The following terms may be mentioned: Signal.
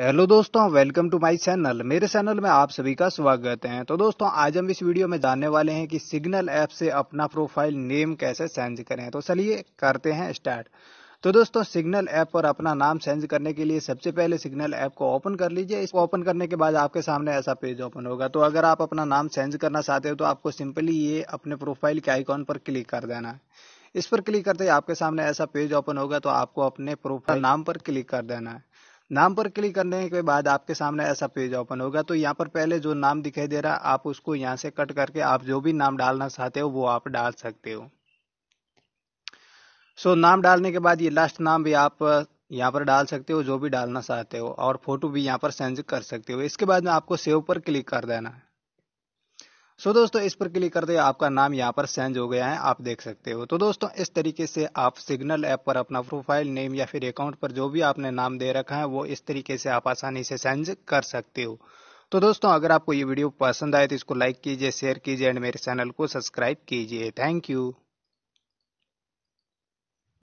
Hello दोस्तों, welcome to my channel. मेरे channel में आप सभी का स्वागत है। तो दोस्तों, आज हम इस वीडियो में जानने वाले हैं कि सिग्नल ऐप से अपना प्रोफाइल नेम कैसे चेंज करें। तो चलिए करते हैं स्टार्ट। तो दोस्तों, सिग्नल ऐप पर अपना नाम चेंज करने के लिए सबसे पहले सिग्नल ऐप को ओपन कर लीजिए। इसको ओपन करने के बाद आपके सामने ऐसा पेज ओपन होगा। तो अगर आप अपना नाम चेंज करना चाहते हो तो आपको सिंपली ये अपने प्रोफाइल के आइकॉन पर क्लिक कर देना है। इस पर क्लिक करते ही आपके सामने ऐसा पेज ओपन होगा। तो आपको अपने प्रोफाइल नाम पर क्लिक कर देना है। नाम पर क्लिक करने के बाद आपके सामने ऐसा पेज ओपन होगा। तो यहाँ पर पहले जो नाम दिखाई दे रहा है आप उसको यहाँ से कट करके आप जो भी नाम डालना चाहते हो वो आप डाल सकते हो। सो नाम डालने के बाद ये लास्ट नाम भी आप यहाँ पर डाल सकते हो जो भी डालना चाहते हो, और फोटो भी यहाँ पर चेंज कर सकते हो। इसके बाद में आपको सेव पर क्लिक कर देना है। सो दोस्तों, इस पर क्लिक करते ही आपका नाम यहाँ पर चेंज हो गया है, आप देख सकते हो। तो दोस्तों, इस तरीके से आप सिग्नल ऐप पर अपना प्रोफाइल नेम या फिर अकाउंट पर जो भी आपने नाम दे रखा है वो इस तरीके से आप आसानी से चेंज कर सकते हो। तो दोस्तों, अगर आपको ये वीडियो पसंद आए तो इसको लाइक कीजिए, शेयर कीजिए एंड मेरे चैनल को सब्सक्राइब कीजिए। Thank you.